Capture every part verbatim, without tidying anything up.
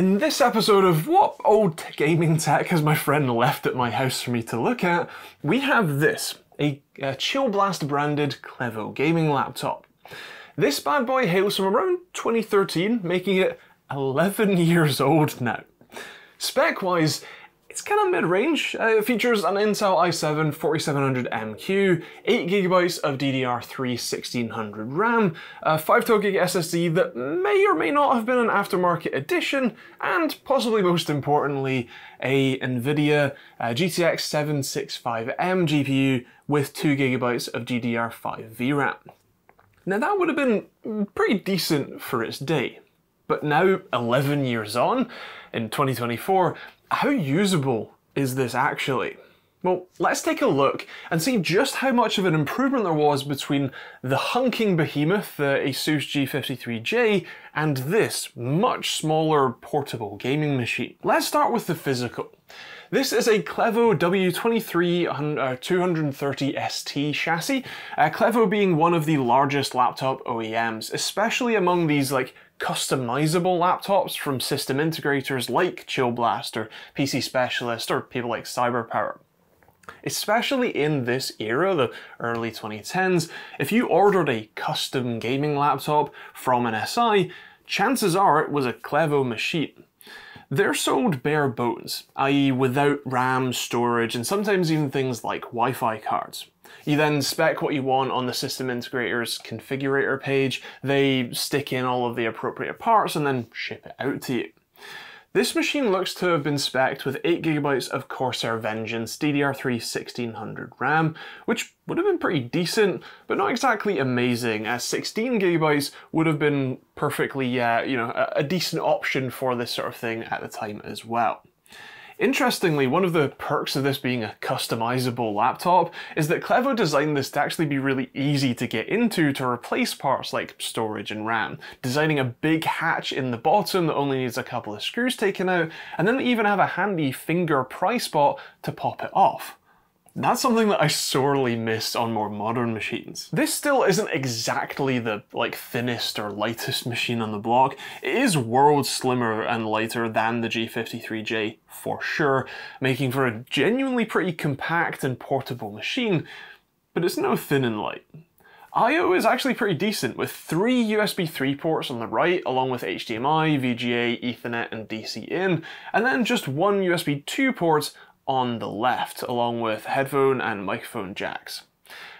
In this episode of What Old Gaming Tech Has My Friend Left at My House For Me To Look At, we have this, a, a Chillblast branded Clevo gaming laptop. This bad boy hails from around twenty thirteen, making it eleven years old now. Spec-wise, it's kind of mid-range. Uh, it features an Intel i seven forty-seven hundred M Q, eight gigabytes of D D R three sixteen hundred RAM, a five twelve gig S S D that may or may not have been an aftermarket addition, and possibly most importantly, a Nvidia uh, G T X seven sixty-five M G P U with two gigabytes of D D R five V RAM. Now that would have been pretty decent for its day, but now eleven years on, in twenty twenty-four, how usable is this actually? Well, let's take a look and see just how much of an improvement there was between the hunking behemoth, the Asus G fifty-three J, and this much smaller portable gaming machine. Let's start with the physical. This is a Clevo W twenty-three two thirty S T chassis, uh, Clevo being one of the largest laptop O E Ms, especially among these like customizable laptops from system integrators like Chillblast or P C Specialist or people like CyberPower. Especially in this era, the early twenty tens, if you ordered a custom gaming laptop from an S I, chances are it was a Clevo machine. They're sold bare bones, that is without RAM, storage, and sometimes even things like Wi-Fi cards. You then spec what you want on the system integrator's configurator page, they stick in all of the appropriate parts and then ship it out to you. This machine looks to have been specced with eight gigabytes of Corsair Vengeance D D R three sixteen hundred RAM, which would have been pretty decent, but not exactly amazing, as sixteen gigabytes would have been perfectly, uh, you know, a, a decent option for this sort of thing at the time as well. Interestingly, one of the perks of this being a customizable laptop is that Clevo designed this to actually be really easy to get into to replace parts like storage and RAM, designing a big hatch in the bottom that only needs a couple of screws taken out, and then they even have a handy finger pry spot to pop it off. That's something that I sorely miss on more modern machines. This still isn't exactly the like thinnest or lightest machine on the block. It is worlds slimmer and lighter than the G fifty-three J for sure, making for a genuinely pretty compact and portable machine, but it's no thin and light. I O is actually pretty decent, with three U S B three ports on the right, along with H D M I, V G A, Ethernet, and D C in, and then just one U S B two ports on the left, along with headphone and microphone jacks.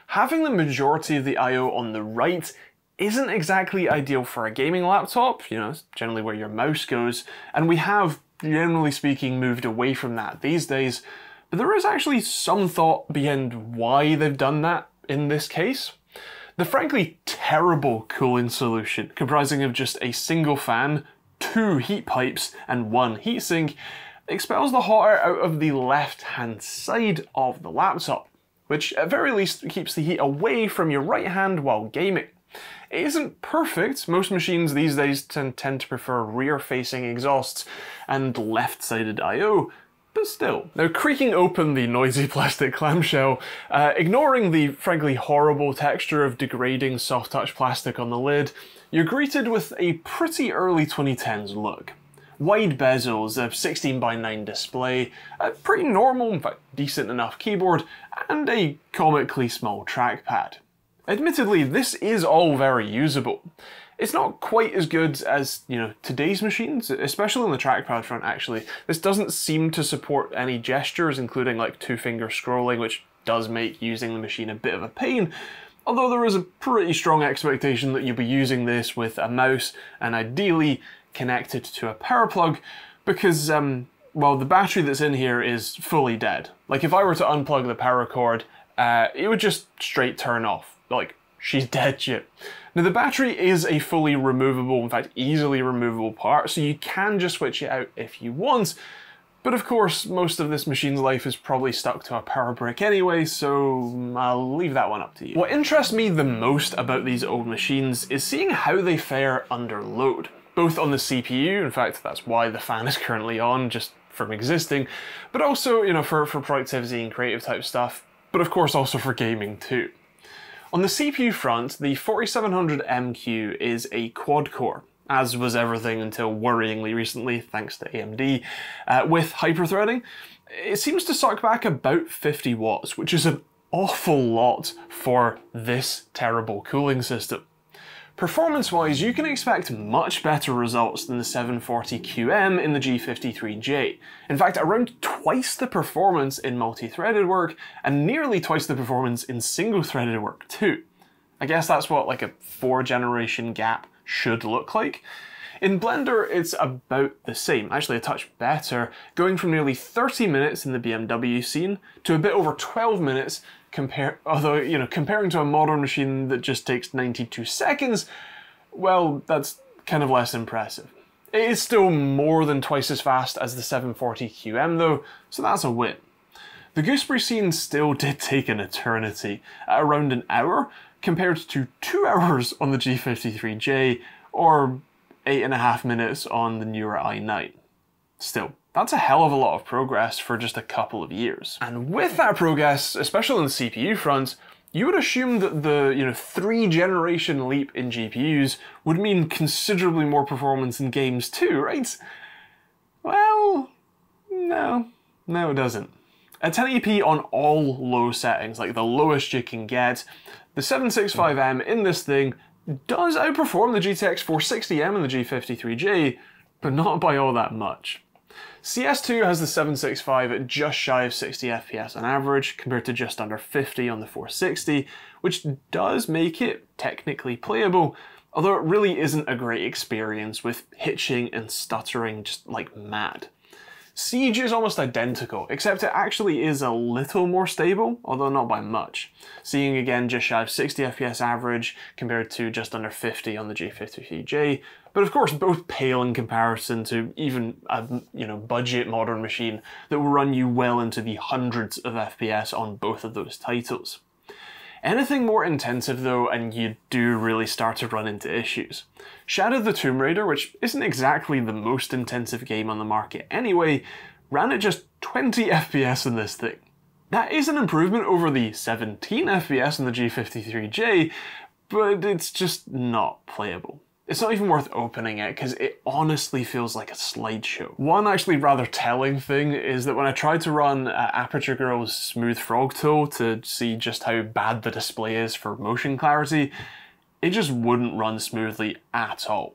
Having the majority of the I O on the right isn't exactly ideal for a gaming laptop, you know, it's generally where your mouse goes, and we have, generally speaking, moved away from that these days, but there is actually some thought behind why they've done that in this case. The frankly terrible cooling solution, comprising of just a single fan, two heat pipes, and one heatsink, expels the hot air out of the left-hand side of the laptop, which at very least keeps the heat away from your right hand while gaming. It isn't perfect, most machines these days tend to prefer rear-facing exhausts and left-sided I O, but still. Now, creaking open the noisy plastic clamshell, uh, ignoring the frankly horrible texture of degrading soft-touch plastic on the lid, you're greeted with a pretty early twenty tens look. Wide bezels, a sixteen by nine display, a pretty normal, in fact decent enough keyboard, and a comically small trackpad. Admittedly, this is all very usable. It's not quite as good as, you know, today's machines, especially on the trackpad front actually. This doesn't seem to support any gestures, including like two-finger scrolling, which does make using the machine a bit of a pain, although there is a pretty strong expectation that you'll be using this with a mouse, and ideally connected to a power plug, because um, well, the battery that's in here is fully dead. Like if I were to unplug the power cord, uh, it would just straight turn off. Like she's dead shit. Now the battery is a fully removable, in fact easily removable part, so you can just switch it out if you want. But of course, most of this machine's life is probably stuck to a power brick anyway, so I'll leave that one up to you. What interests me the most about these old machines is seeing how they fare under load. Both on the C P U, in fact that's why the fan is currently on, just from existing, but also, you know, for, for productivity and creative type stuff, but of course also for gaming too. On the C P U front, the forty-seven hundred M Q is a quad core, as was everything until worryingly recently, thanks to A M D, uh, with hyperthreading. It seems to suck back about fifty watts, which is an awful lot for this terrible cooling system. Performance-wise, you can expect much better results than the seven forty Q M in the G fifty-three J. In fact, around twice the performance in multi-threaded work, and nearly twice the performance in single-threaded work too. I guess that's what like a four-generation gap should look like. In Blender, it's about the same, actually a touch better, going from nearly thirty minutes in the B M W scene to a bit over twelve minutes Compare, although, you know, comparing to a modern machine that just takes ninety-two seconds, well, that's kind of less impressive. It is still more than twice as fast as the seven forty Q M though, so that's a win. The Gooseberry scene still did take an eternity, at around an hour, compared to two hours on the G fifty-three J, or eight and a half minutes on the newer i nine. Still, that's a hell of a lot of progress for just a couple of years. And with that progress, especially on the C P U front, you would assume that the, you know, three generation leap in G P Us would mean considerably more performance in games too, right? Well, no, no it doesn't. At ten eighty p on all low settings, like the lowest you can get, the seven sixty-five M in this thing does outperform the G T X four sixty M and the G fifty-three J, but not by all that much. C S two has the seven sixty-five at just shy of sixty F P S on average, compared to just under fifty on the four sixty, which does make it technically playable, although it really isn't a great experience with hitching and stuttering just like mad. Siege is almost identical, except it actually is a little more stable, although not by much, seeing again just shy of sixty F P S average compared to just under fifty on the G fifty-three J, but of course both pale in comparison to even a, you know, budget modern machine that will run you well into the hundreds of F P S on both of those titles. Anything more intensive though, and you do really start to run into issues. Shadow of the Tomb Raider, which isn't exactly the most intensive game on the market anyway, ran at just twenty F P S in this thing. That is an improvement over the seventeen F P S in the G fifty-three J, but it's just not playable. It's not even worth opening it because it honestly feels like a slideshow. One actually rather telling thing is that when I tried to run uh, Aperture Girl's Smooth Frog tool to see just how bad the display is for motion clarity, it just wouldn't run smoothly at all.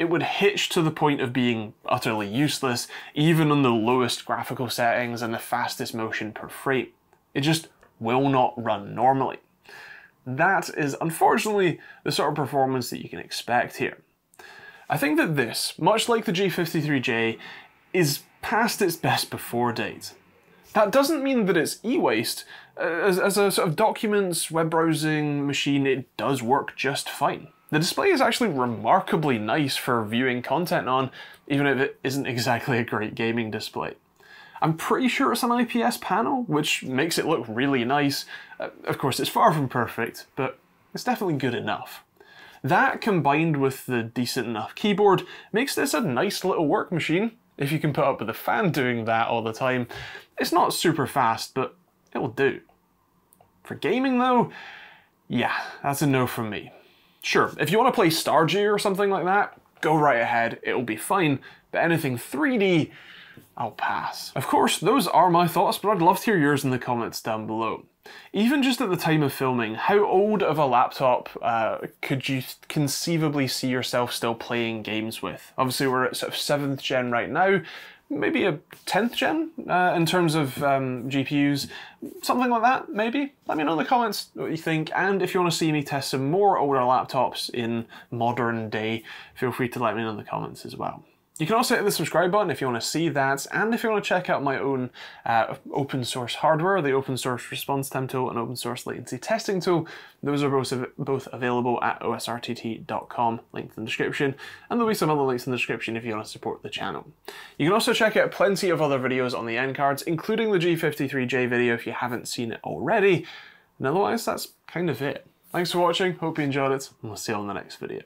It would hitch to the point of being utterly useless, even on the lowest graphical settings and the fastest motion per frame. It just will not run normally. That is unfortunately the sort of performance that you can expect here. I think that this, much like the G fifty-three J, is past its best before date. That doesn't mean that it's e-waste. As, as a sort of documents, web browsing machine, it does work just fine. The display is actually remarkably nice for viewing content on, even if it isn't exactly a great gaming display. I'm pretty sure it's an I P S panel, which makes it look really nice. Uh, of course, it's far from perfect, but it's definitely good enough. That, combined with the decent enough keyboard, makes this a nice little work machine, if you can put up with the fan doing that all the time. It's not super fast, but it will do. For gaming though, yeah, that's a no from me. Sure, if you want to play Stardew or something like that, go right ahead, it'll be fine, but anything three D, I'll pass. Of course, those are my thoughts, but I'd love to hear yours in the comments down below. Even just at the time of filming, how old of a laptop uh, could you conceivably see yourself still playing games with? Obviously we're at sort of seventh gen right now, maybe a tenth gen uh, in terms of um, G P Us, something like that maybe? Let me know in the comments what you think, and if you want to see me test some more older laptops in modern day, feel free to let me know in the comments as well. You can also hit the subscribe button if you want to see that, and if you want to check out my own uh, open source hardware, the open source response time tool and open source latency testing tool, those are both, both available at O S R T T dot com, linked in the description, and there'll be some other links in the description if you want to support the channel. You can also check out plenty of other videos on the end cards, including the G fifty-three J video if you haven't seen it already, and otherwise that's kind of it. Thanks for watching, hope you enjoyed it, and we'll see you on the next video.